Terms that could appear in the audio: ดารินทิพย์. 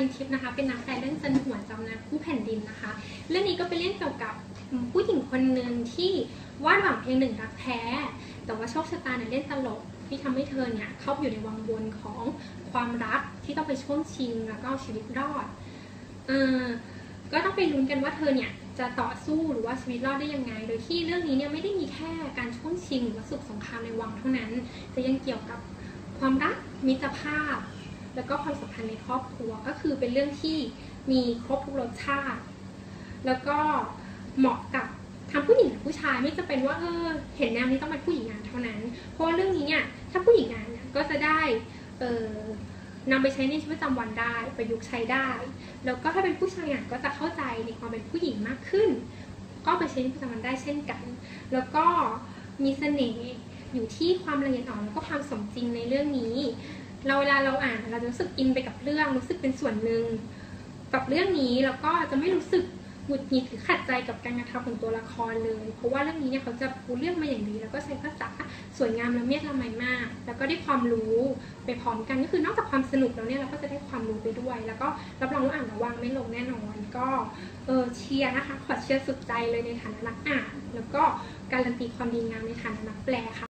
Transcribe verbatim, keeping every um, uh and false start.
รินทิพย์นะคะเป็นนักแสดงเรื่องจันหวนจำนานคู่แผ่นดินนะคะเรื่องนี้ก็เป็นเรื่องเกี่ยวกับผู้หญิงคนหนึ่งที่วาดหวังเพียงหนึ่งรักแท้แต่ว่าโชคชะตาเนี่ยเล่นตลกที่ทำให้เธอเนี่ยเข้าอยู่ในวังวนของความรักที่ต้องไปช่วงชิงแล้วก็ชีวิตรอดเออก็ต้องไปลุ้นกันว่าเธอเนี่ยจะต่อสู้หรือว่าชีวิตรอดได้ยังไงโดยที่เรื่องนี้เนี่ยไม่ได้มีแค่การช่วงชิงหรือว่าศึกสงครามในวังเท่านั้นแต่ยังเกี่ยวกับความรักมิตรภาพแล้วก็ความสัมพันธ์ในครอบครัวก็คือเป็นเรื่องที่มีครบทุกรสชาติแล้วก็เหมาะกับทั้งผู้หญิงและผู้ชายไม่จะเป็นว่าเออเห็นแนวนี้ต้องเป็นผู้หญิงงานเท่านั้นเพราะเรื่องนี้เนี่ยถ้าผู้หญิงงานเนี่ยก็จะได้เออนำไปใช้ในชีวิตประจำวันได้ประยุกต์ใช้ได้แล้วก็ถ้าเป็นผู้ชายงานก็จะเข้าใจในความเป็นผู้หญิงมากขึ้นก็ไปใช้ในชีวิตประจำวันได้เช่นกันแล้วก็มีเสน่ห์อยู่ที่ความละเอียดอ่อนแล้วก็ความสมจริงในเรื่องนี้เราเวลาเราอ่านเราจะรู้สึกอินไปกับเรื่องรู้สึกเป็นส่วนหนึ่งกับเรื่องนี้แล้วก็จะไม่รู้สึกหงุดหงิดหรือขัดใจกับการกระทำของตัวละครเลยเพราะว่าเรื่องนี้เนี่ยเขาจะปูเรื่องมาอย่างดีแล้วก็ใช้ภาษาสวยงามละเมียดละไมมากแล้วก็ได้ความรู้ไปพร้อมกันก็คือนอกจากความสนุกแล้วเนี่ยเราก็จะได้ความรู้ไปด้วยแล้วก็รับรองว่าอ่านแล้ววางไม่ลงแน่นอนก็เออเชียร์นะคะขอเชียร์สุดใจเลยในฐานะนักอ่านแล้วก็การันตีความดีงามในฐานะนักแปลค่ะ